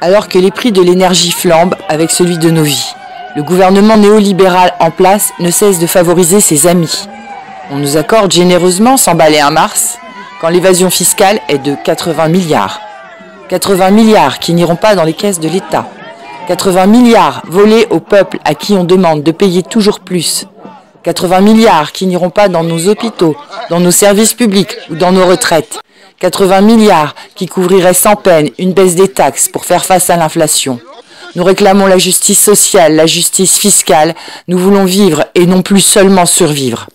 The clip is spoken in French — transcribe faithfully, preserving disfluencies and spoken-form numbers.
Alors que les prix de l'énergie flambent avec celui de nos vies, le gouvernement néolibéral en place ne cesse de favoriser ses amis. On nous accorde généreusement cent balles et un mars, quand l'évasion fiscale est de quatre-vingts milliards. quatre-vingts milliards qui n'iront pas dans les caisses de l'État. quatre-vingts milliards volés au peuple à qui on demande de payer toujours plus. quatre-vingts milliards qui n'iront pas dans nos hôpitaux, dans nos services publics ou dans nos retraites. quatre-vingts milliards qui couvriraient sans peine une baisse des taxes pour faire face à l'inflation. Nous réclamons la justice sociale, la justice fiscale. Nous voulons vivre et non plus seulement survivre.